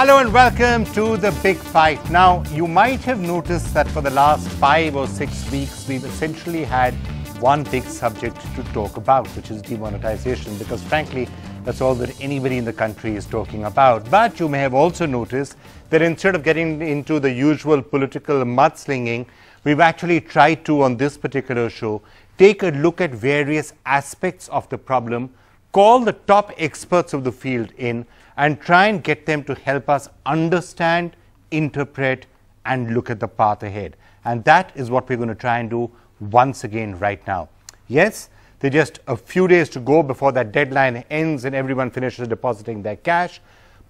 Hello and welcome to The Big Fight. Now, you might have noticed that for the last 5 or 6 weeks, we've essentially had one big subject to talk about, which is demonetization, because frankly, that's all that anybody in the country is talking about. But you may have also noticed that instead of getting into the usual political mudslinging, we've actually tried to, on this particular show, take a look at various aspects of the problem, call the top experts of the field in, and try and get them to help us understand, interpret, and look at the path ahead. And that is what we're going to try and do once again right now. Yes, there's just a few days to go before that deadline ends and everyone finishes depositing their cash.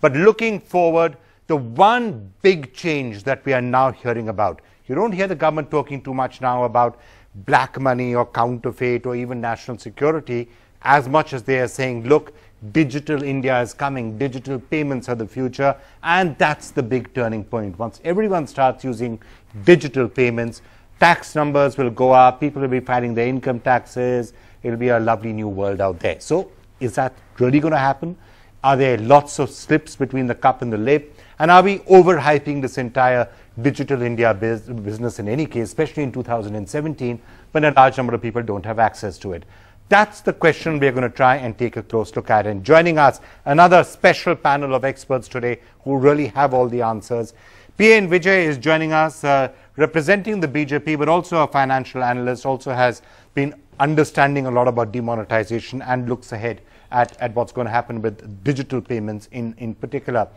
But looking forward, the one big change that we are now hearing about. You don't hear the government talking too much now about black money or counterfeit or even national security, as much as they are saying, look, digital India is coming, digital payments are the future, and that's the big turning point. Once everyone starts using digital payments, tax numbers will go up, people will be filing their income taxes, it'll be a lovely new world out there. So, is that really going to happen? Are there lots of slips between the cup and the lip? And are we overhyping this entire digital India business in any case, especially in 2017, when a large number of people don't have access to it? That's the question we're going to try and take a close look at. And joining us, another special panel of experts today who really have all the answers. PN Vijay is joining us, representing the BJP, but also a financial analyst, also has been understanding a lot about demonetization and looks ahead at what's going to happen with digital payments in particular.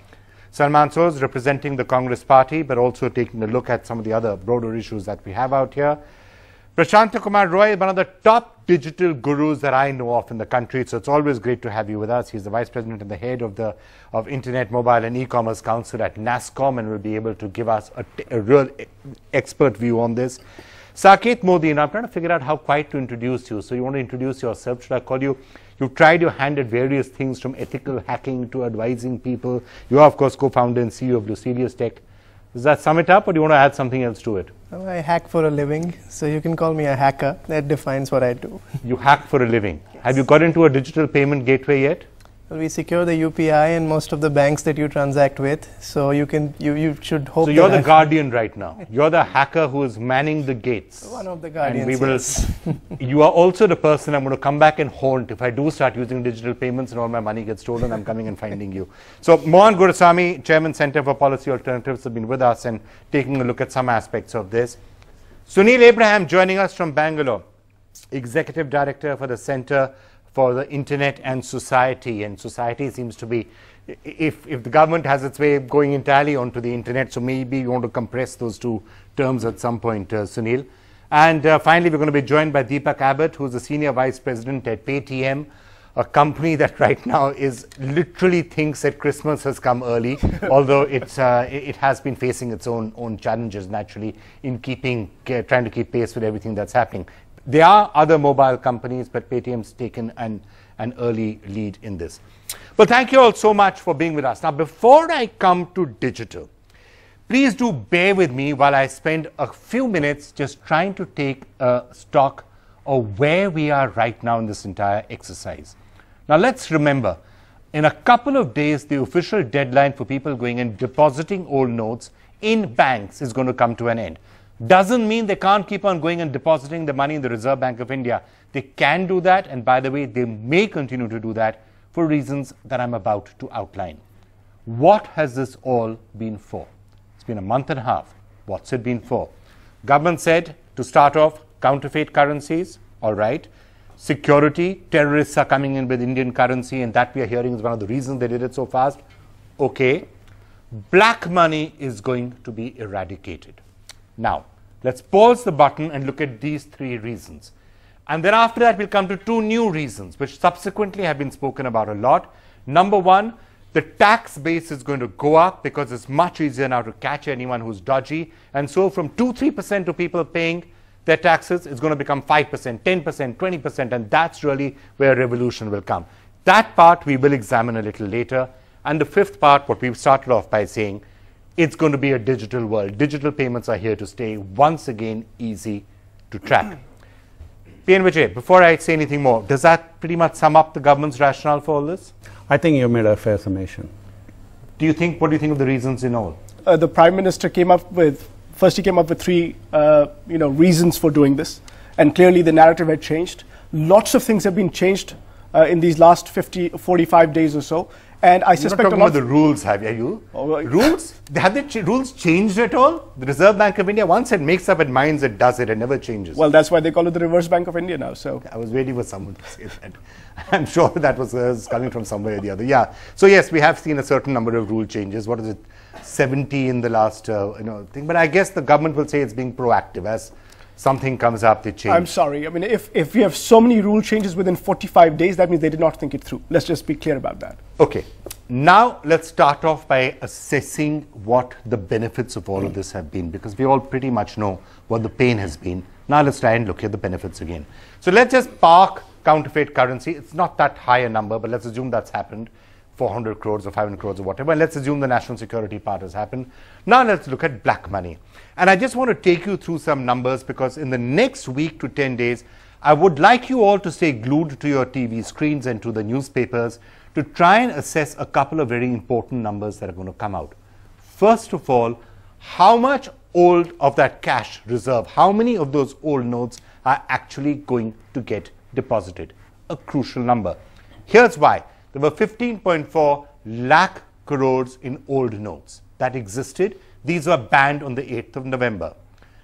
Salmanso is representing the Congress party, but also taking a look at some of the other broader issues that we have out here. Prashant Kumar Roy is one of the top digital gurus that I know of in the country, so it's always great to have you with us. He's the Vice President and the head of the Internet, Mobile and E-Commerce Council at NASSCOM, and will be able to give us a real expert view on this. Saket Modi, now I'm trying to figure out how quite to introduce you, so you want to introduce yourself. Should I call you? You've tried your hand at various things, from ethical hacking to advising people. You are, of course, co-founder and CEO of Lucidius Tech. Does that sum it up, or do you want to add something else to it? Well, I hack for a living, so you can call me a hacker. That defines what I do. You hack for a living. Yes. Have you got into a digital payment gateway yet? Well, we secure the UPI and most of the banks that you transact with, so you should hope. So you're the guardian right now. You're the hacker who is manning the gates. One of the guardians. And we will, yes. You are also the person I'm going to come back and haunt if I do start using digital payments and all my money gets stolen. I'm coming and finding you. So Mohan Guruswamy, Chairman, Center for Policy Alternatives, has been with us and taking a look at some aspects of this. Sunil Abraham joining us from Bangalore, Executive Director for the Center for the Internet and Society, and society seems to be, if the government has its way, going entirely onto the internet, so maybe you want to compress those two terms at some point, Sunil. And finally, we're going to be joined by Deepak Abbott, who's the Senior Vice President at Paytm, a company that right now is literally thinks that Christmas has come early, although it has been facing its own challenges, naturally, in keeping trying to keep pace with everything that's happening. There are other mobile companies, but Paytm's taken an early lead in this. Well, thank you all so much for being with us. Now, before I come to digital, please do bear with me while I spend a few minutes just trying to take stock of where we are right now in this entire exercise. Now, let's remember, in a couple of days, the official deadline for people going and depositing old notes in banks is going to come to an end. Doesn't mean they can't keep on going and depositing the money in the Reserve Bank of India. They can do that, and by the way, they may continue to do that for reasons that I'm about to outline. What has this all been for? It's been a month and a half. What's it been for? Government said, to start off, counterfeit currencies, all right. Security, terrorists are coming in with Indian currency, and that we are hearing is one of the reasons they did it so fast. Okay. Black money is going to be eradicated. Now, let's pause the button and look at these three reasons. And then after that, we'll come to two new reasons, which subsequently have been spoken about a lot. Number one, the tax base is going to go up because it's much easier now to catch anyone who's dodgy. And so from 2-3% of people paying their taxes, it's going to become 5%, 10%, 20%, and that's really where revolution will come. That part we will examine a little later. And the fifth part, what we've started off by saying, it's going to be a digital world. Digital payments are here to stay, once again, easy to track. PN Vijay, before I say anything more, does that pretty much sum up the government's rationale for all this? I think you made a fair summation. Do you think, what do you think of the reasons in all? The Prime Minister came up with, first he came up with three reasons for doing this, and clearly the narrative had changed. Lots of things have been changed in these last 45 days or so. And I suspect you're not talking about the rules, have you? Right. Rules? Have the rules changed at all? The Reserve Bank of India once said makes up its minds, it does it, it never changes. Well, that's why they call it the Reverse Bank of India now. So I was waiting for someone to say that. I'm sure that was coming from somewhere or the other. Yeah. So yes, we have seen a certain number of rule changes. What is it? 70 in the last thing. But I guess the government will say it's being proactive. As something comes up, they change. I'm sorry. I mean, if we have so many rule changes within 45 days, that means they did not think it through. Let's just be clear about that. Okay. Now, let's start off by assessing what the benefits of all of this have been, because we all pretty much know what the pain has been. Now, let's try and look at the benefits again. So, let's just park counterfeit currency. It's not that high a number, but let's assume that's happened. 400 crores or 500 crores or whatever. Let's assume the national security part has happened. Now let's look at black money. And I just want to take you through some numbers, because in the next week to 10 days, I would like you all to stay glued to your TV screens and to the newspapers to try and assess a couple of very important numbers that are going to come out. First of all, how much of that cash reserve, how many of those old notes are actually going to get deposited? A crucial number. Here's why. There were 15.4 lakh crores in old notes that existed. These were banned on the 8th of November.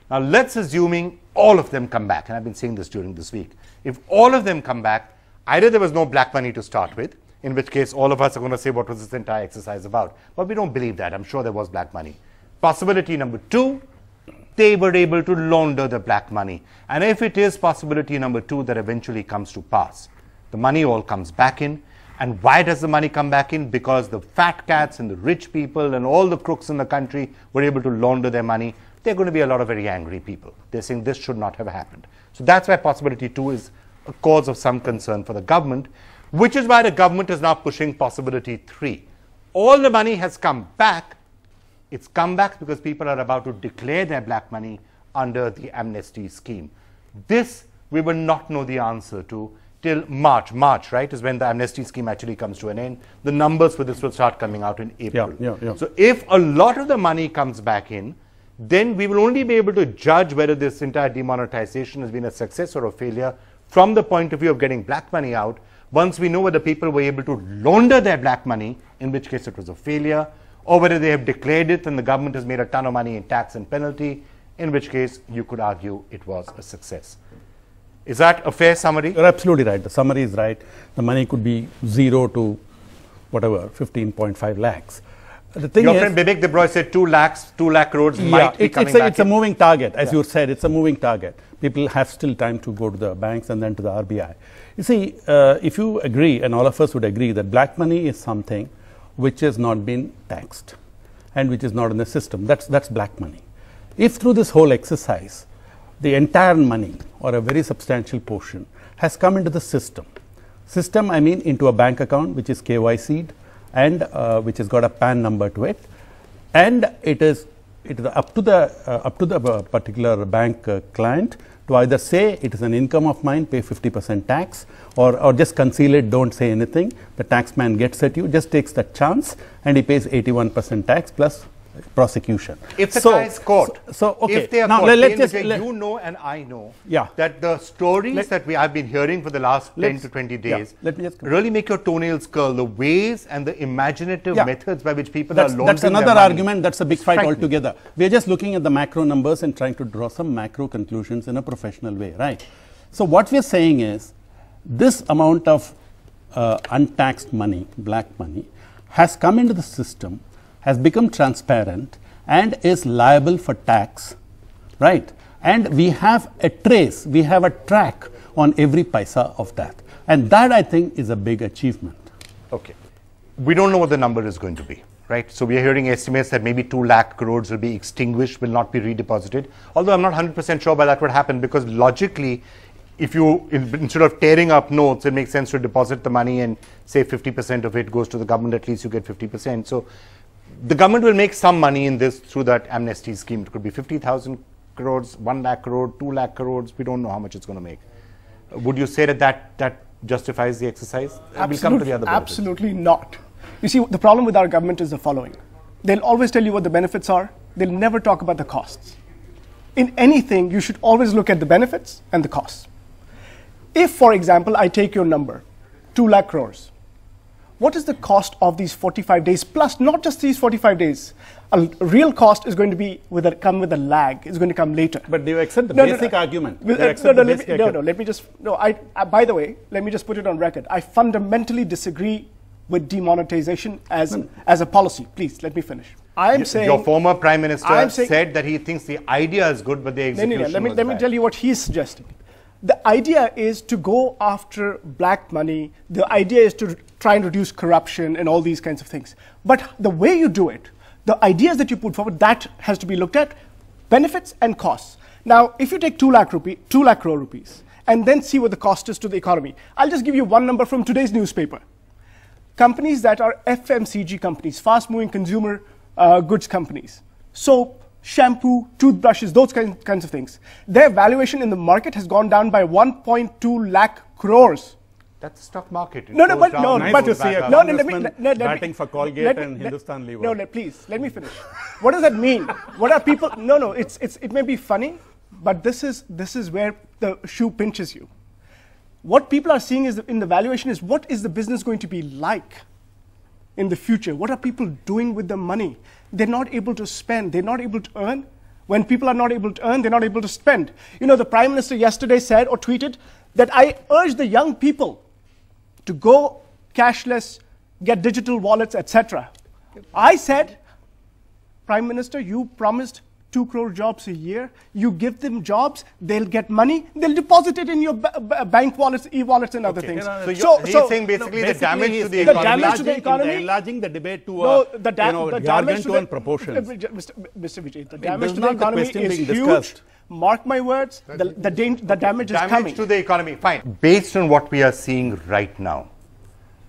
Now, let's assuming all of them come back, and I've been saying this during this week. If all of them come back, either there was no black money to start with, in which case all of us are going to say, what was this entire exercise about? But we don't believe that. I'm sure there was black money. Possibility number two, they were able to launder the black money. And if it is possibility number two that eventually comes to pass, the money all comes back in. And why does the money come back in? Because the fat cats and the rich people and all the crooks in the country were able to launder their money. There are going to be a lot of very angry people. They're saying this should not have happened. So that's why possibility two is a cause of some concern for the government, which is why the government is now pushing possibility three. All the money has come back. It's come back because people are about to declare their black money under the amnesty scheme. This we will not know the answer to till March. March, right, is when the amnesty scheme actually comes to an end. The numbers for this will start coming out in April. Yeah. So if a lot of the money comes back in, then we will only be able to judge whether this entire demonetization has been a success or a failure from the point of view of getting black money out, once we know whether people were able to launder their black money, in which case it was a failure, or whether they have declared it and the government has made a ton of money in tax and penalty, in which case you could argue it was a success. Is that a fair summary? You're absolutely right. The summary is right. The money could be zero to whatever, 15.5 lakhs. The thing your friend Bibek Debroy said 2 lakh crores might be coming back. It's a moving target. As you said, it's a moving target. People have still time to go to the banks and then to the RBI. You see, if you agree, and all of us would agree, that black money is something which has not been taxed and which is not in the system. That's black money. If through this whole exercise, the entire money or a very substantial portion has come into the system. System, I mean into a bank account which is KYC'd and which has got a PAN number to it, and it is up to the particular bank client to either say it is an income of mine, pay 50% tax, or just conceal it, don't say anything. The tax man gets at you, just takes that chance, and he pays 81% tax plus prosecution. If the guy is caught, okay. If they are now caught, you know and I know that the stories that I've been hearing for the last 10 to 20 days really make your toenails curl, the ways and the imaginative methods by which people are laundering. That's another argument, that's a big fight altogether. We're just looking at the macro numbers and trying to draw some macro conclusions in a professional way, right? So what we're saying is, this amount of untaxed money, black money, has come into the system, has become transparent and is liable for tax, right? And we have a trace, we have a track on every paisa of that. And that, I think, is a big achievement. Okay. We don't know what the number is going to be, right? So we are hearing estimates that maybe 2 lakh crores will be extinguished, will not be redeposited. Although I'm not 100% sure why that would happen, because logically, if you, instead of tearing up notes, it makes sense to deposit the money and say 50% of it goes to the government, at least you get 50%. So the government will make some money in this through that amnesty scheme. It could be 50,000 crores, 1 lakh crore, 2 lakh crores. We don't know how much it's going to make. Would you say that that justifies the exercise? Absolutely, we'll come to the other benefits. Absolutely not. You see, the problem with our government is the following. They'll always tell you what the benefits are. They'll never talk about the costs. In anything, you should always look at the benefits and the costs. If, for example, I take your number, 2 lakh crores, what is the cost of these 45 days? Plus, not just these 45 days. A real cost is going to be come with a lag. It's going to come later. But do you accept the basic argument? By the way, let me just put it on record. I fundamentally disagree with demonetization as a policy. Please, let me finish. I am saying your former prime minister said that he thinks the idea is good, but the execution was bad. Let me tell you what he's suggesting. The idea is to go after black money. The idea is to try and reduce corruption and all these kinds of things. But the way you do it, the ideas that you put forward, that has to be looked at, benefits and costs. Now, if you take 2 lakh crore rupees, and then see what the cost is to the economy. I'll just give you one number from today's newspaper. Companies that are FMCG companies, fast-moving consumer goods companies, soap, shampoo, toothbrushes, those kinds of things. Their valuation in the market has gone down by 1.2 lakh crores. That's the stock market. Let me finish. What does that mean? What are people? It may be funny, but this is where the shoe pinches you. What people are seeing is in the valuation is what is the business going to be like in the future? What are people doing with the money? They're not able to spend. They're not able to earn. When people are not able to earn, they're not able to spend. You know, the Prime Minister yesterday said or tweeted that I urge the young people to go cashless, get digital wallets, etc. I said, Prime Minister, you promised 2 crore jobs a year. You give them jobs, they'll get money, they'll deposit it in your bank wallets, e-wallets and other things. So he's saying basically the damage to the economy. Enlarging the debate to gargantuan proportions. Mr. Vijay, the damage to the economy is huge. Mark my words, the damage to the economy, fine. Based on what we are seeing right now,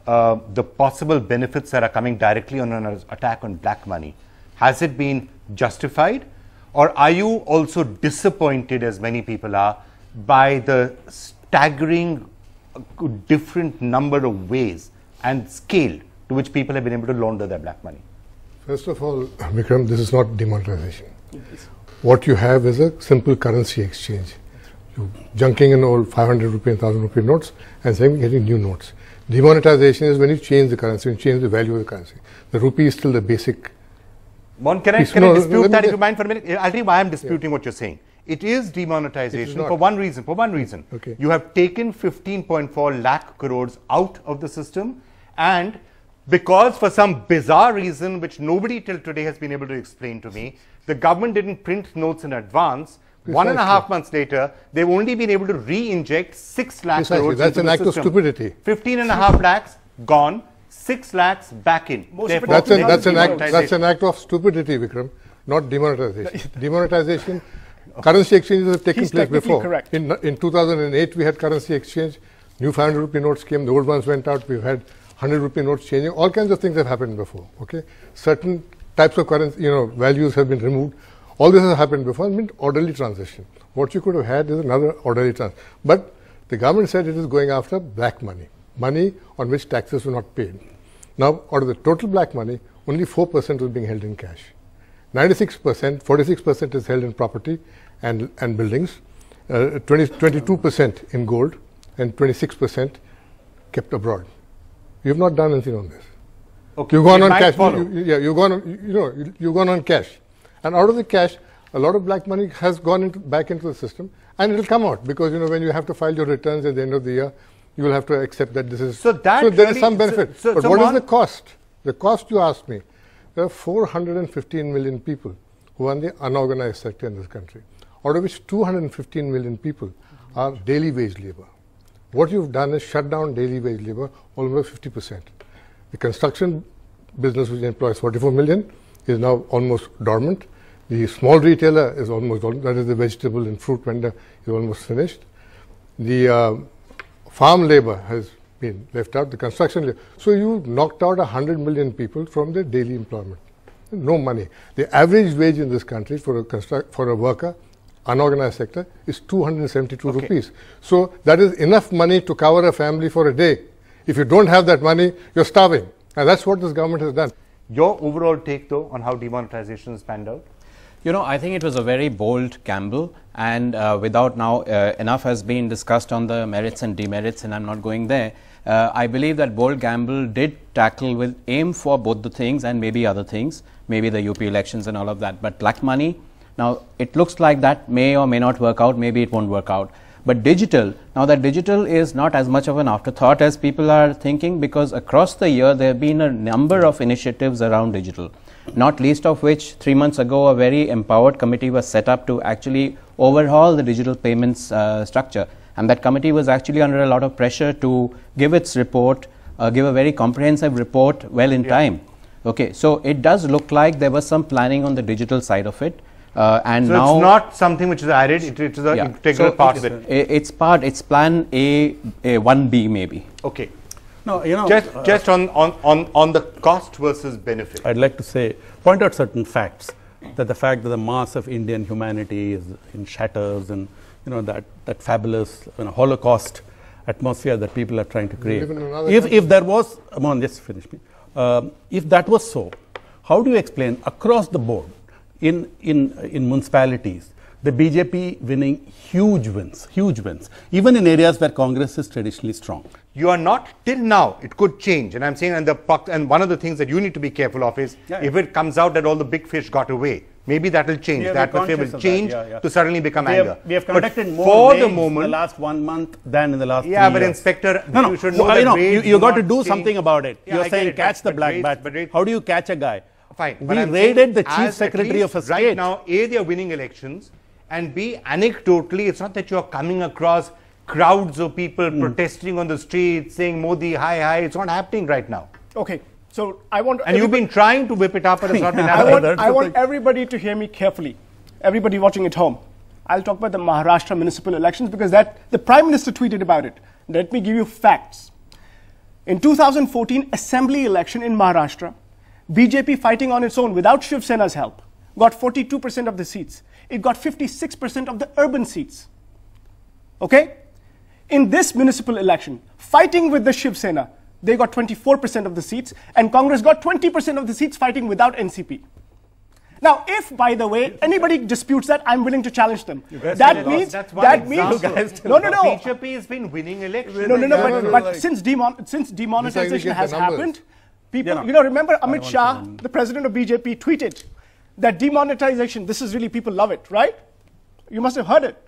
the possible benefits that are coming directly on an attack on black money, has it been justified? Or are you also disappointed, as many people are, by the staggering different number of ways and scale to which people have been able to launder their black money? First of all, Vikram, this is not demonetization. Yes. What you have is a simple currency exchange. You're junking in old 500 rupee and 1000 rupee notes and saying getting new notes. Demonetization is when you change the currency, you change the value of the currency. The rupee is still the basic. One, can I dispute that if you mind for a minute? I'll tell you why I'm disputing what you're saying. It is demonetization for one reason. Okay. You have taken 15.4 lakh crores out of the system, and because for some bizarre reason, which nobody till today has been able to explain to me, the government didn't print notes in advance. Precisely. 1.5 months later, they've only been able to re-inject 6 lakh crores into the system. That's an act of stupidity. 15.5 lakhs gone. 6 lakhs back in. That's an act of stupidity, Vikram, not demonetization. Demonetization, currency exchanges have taken place before. Correct. In 2008, we had currency exchange. New 500 rupee notes came. The old ones went out. We've had 100 rupee notes changing. All kinds of things have happened before. Okay, certain types of currency, values have been removed. All this has happened before. It meant orderly transition. What you could have had is another orderly transition. But the government said it is going after black money. Money on which taxes were not paid. Now, out of the total black money, only 4% was being held in cash. 96%, 46% is held in property and buildings, 22% in gold, and 26% kept abroad. You have not done anything on this. Okay. You've gone on cash. You've gone on cash. And out of the cash, a lot of black money has gone back into the system, and it'll come out because when you have to file your returns at the end of the year, you will have to accept that this is... So there is some benefit. But what is the cost? The cost, you asked me. There are 415 million people who are in the unorganized sector in this country, out of which 215 million people are daily wage labor. What you've done is shut down daily wage labor almost 50%. The construction business, which employs 44 million, is now almost dormant. The small retailer is almost dormant. That is, the vegetable and fruit vendor is almost finished. The... farm labor has been left out, the construction labor. So you knocked out 100 million people from their daily employment. No money. The average wage in this country for a worker, unorganized sector, is 272 rupees. So that is enough money to cover a family for a day. If you don't have that money, you're starving. And that's what this government has done. Your overall take, though, on how demonetization has panned out? You know, I think it was a very bold gamble, and without now, enough has been discussed on the merits and demerits, and I'm not going there. I believe that bold gamble did tackle with aim for both the things and maybe other things, maybe the UP elections and all of that. But black money, now it looks like that may or may not work out, maybe it won't work out. But digital, now that digital is not as much of an afterthought as people are thinking, because across the year there have been a number of initiatives around digital. Not least of which 3 months ago a very empowered committee was set up to actually overhaul the digital payments structure. And that committee was actually under a lot of pressure to give its report, give a very comprehensive report well in time. Okay, so it does look like there was some planning on the digital side of it. And so now it's not something which is added, it is an integral part of it. It's plan A1B maybe. Okay. No, you know, just on the cost versus benefit. I'd like to say, point out certain facts, that the fact that the mass of Indian humanity is in shatters, and you know that fabulous, you know, Holocaust atmosphere that people are trying to create. If there was, Mohan, just finish me. If that was so, how do you explain across the board? In municipalities, the BJP winning huge wins, even in areas where Congress is traditionally strong. You are not till now. It could change, and I'm saying, and one of the things that you need to be careful of is if it comes out that all the big fish got away, maybe that will change. That will change to suddenly become anger. We have conducted but more for the moment in the last 1 month than in the last. Yeah, but years. Inspector, no. You should know. Well, you got to do something about it. Yeah, you're saying catch the black bat. How do you catch a guy? Fine. We raided the chief secretary of a state. Right now, A, they are winning elections, and B, anecdotally, it's not that you are coming across crowds of people protesting on the streets, saying Modi, hi, hi. It's not happening right now. Okay. So I want. And you've been trying to whip it up, but it's not been happening. I want everybody to hear me carefully. Everybody watching at home. I'll talk about the Maharashtra municipal elections because the Prime Minister tweeted about it. Let me give you facts. In 2014 assembly election in Maharashtra, BJP, fighting on its own without Shiv Sena's help, got 42% of the seats. It got 56% of the urban seats. Okay? In this municipal election, fighting with the Shiv Sena, they got 24% of the seats, and Congress got 20% of the seats fighting without NCP. Now, if, by the way, anybody disputes that, I'm willing to challenge them. That means No. BJP has been winning elections. But since demonetization has happened, people, you know, remember Amit Shah, the president of BJP, tweeted that demonetization, this is really, people love it, right? You must have heard it.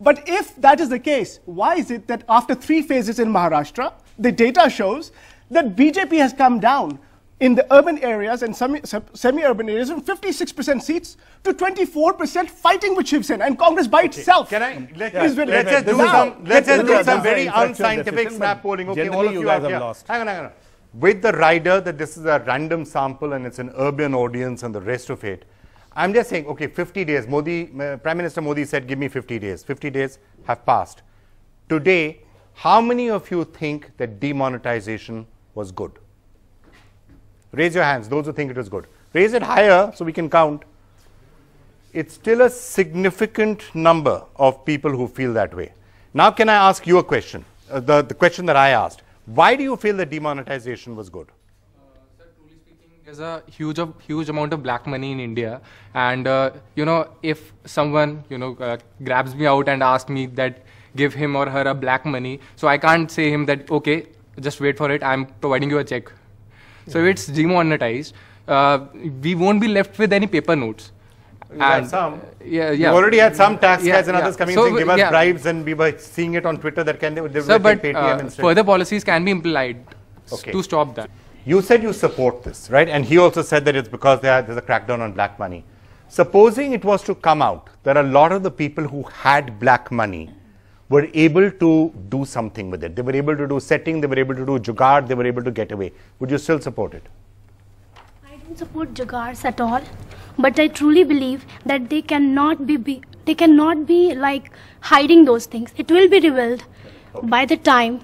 But if that is the case, why is it that after 3 phases in Maharashtra, the data shows that BJP has come down in the urban areas and semi-urban areas from 56% seats to 24% fighting with Shiv Sena, and Congress by itself. Let's just do some very unscientific snap polling. Okay, all of you are here. Hang on. With the rider that this is a random sample and it's an urban audience and the rest of it, I'm just saying, okay, 50 days. Prime Minister Modi said, give me 50 days. 50 days have passed. Today, how many of you think that demonetization was good? Raise your hands, those who think it was good. Raise it higher so we can count. It's still a significant number of people who feel that way. Now, can I ask you a question? The question that I asked. Why do you feel that demonetization was good? Sir, truly speaking, there's a huge amount of black money in India, and you know, if someone grabs me out and asks me that give him or her a black money, so I can't say him that okay, just wait for it, I'm providing you a check. So if it's demonetized, we won't be left with any paper notes. You already had some tax guys and others coming saying, give us bribes, and we were seeing it on Twitter that they would take Paytm instead. Further policies can be implied to stop that. You said you support this, right? And he also said that it's because there's a crackdown on black money. Supposing it was to come out that a lot of the people who had black money were able to do something with it. They were able to do setting, they were able to do jugaad, they were able to get away. Would you still support it? I don't support jugaars at all. But I truly believe that they cannot be like hiding those things. It will be revealed by the time